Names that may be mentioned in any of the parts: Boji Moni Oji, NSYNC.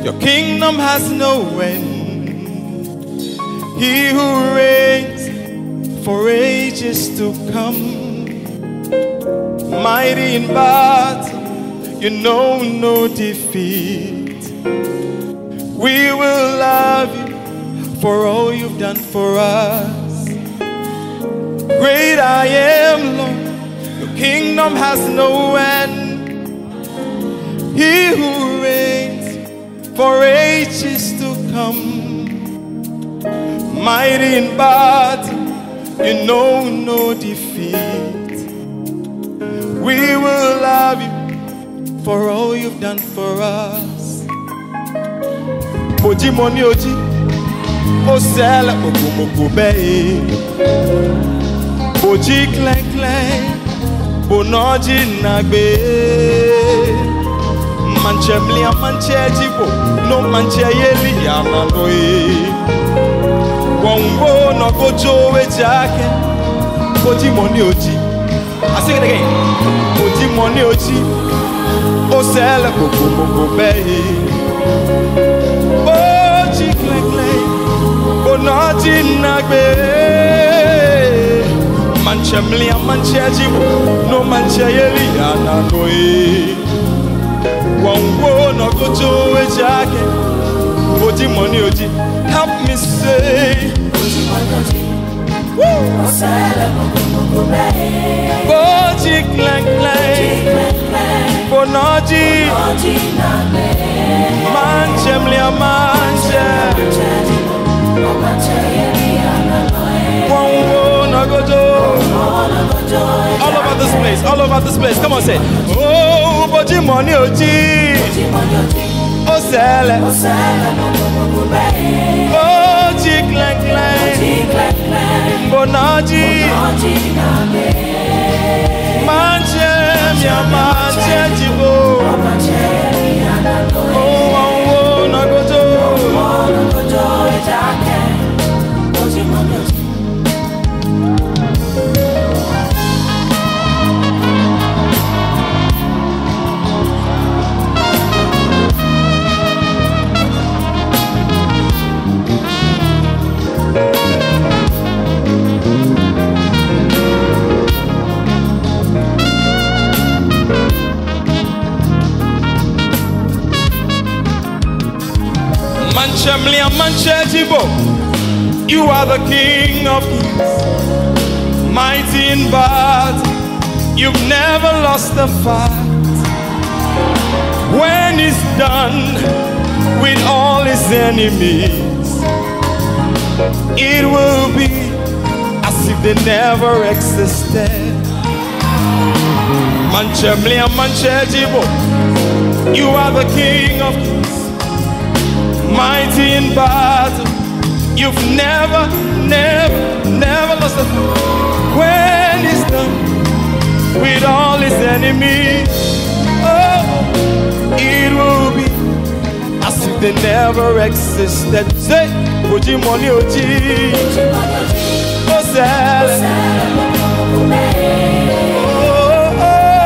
Your kingdom has no end. He who reigns for ages to come, mighty in battle, you know no defeat. We will love you for all you've done for us. Great I am, Lord. Your kingdom has no end. He who reigns for ages to come, mighty in battle, you know no defeat. We will love you for all you've done for us. Boji Moni Oji, Osela Ogumokubei, Boji Clen Clen, Bonoji Nagbe. Manche mlia manche jibo, no manche yeli ya manoe. Wongo no gojo we jake, Boji Moni Oji. I sing it again. Boji Moni Oji, Osele koko koko beyi. Boji Clen Clen, Bonoji Nagbe. Manche mlia manche jibo, no manche yeli ya manoe. Wongo no gojo we jake, Boji Moni Oji, help me say. Boji Moni Oji, woo. Osele koko beyi. Boji Clen Clen, Bonoji Nagbe. Manche mlia manche. Wongo no gojo. All over this place, all over this place. Come on, say. Oh. Boji Moni Oji, Osele, Boji Clen Clen, Bonoji Nagbe. Manche mia manche jibo, oh na gojo, Boji Moni Oji. You are the King of Kings, mighty in battle. You've never lost a fight. When it's done with all his enemies, it will be as if they never existed. Manchemlia Manchejibo, you are the King of Kings, mighty in battle. You've never, never, never lost a fight. When it's done with all his enemies, oh, it will be as if they never existed. Say, Boji Moni Oji, Osele,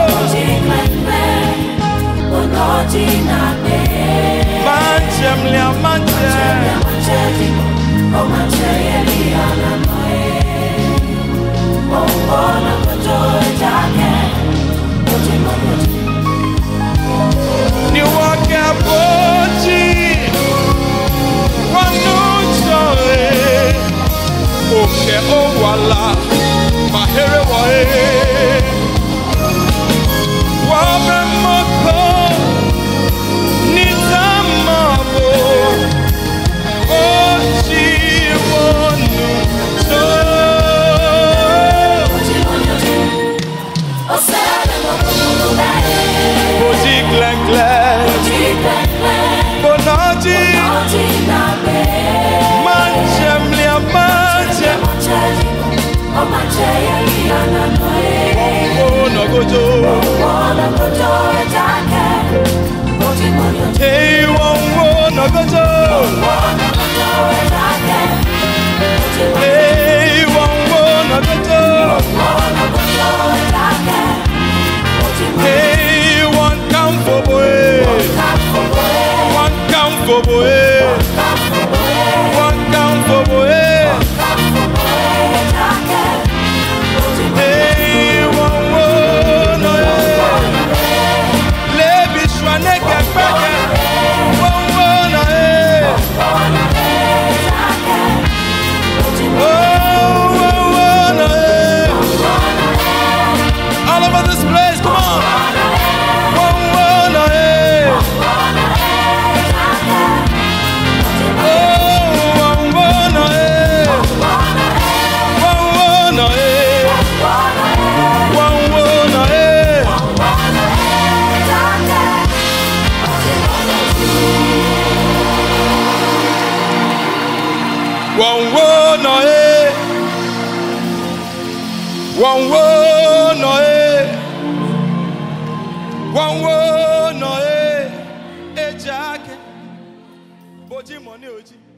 Boji Nagbe. Manchemlia manche, oh manche yeli anamae. Oh na gojo jake, Boji Moni Oji. Ni waka Boji, wanuchoe. Oke owala, mahere wae. Boji Clen Clen, Bonoji Wanwo noe, wanwo noe, ejake, Boji Moni Oji.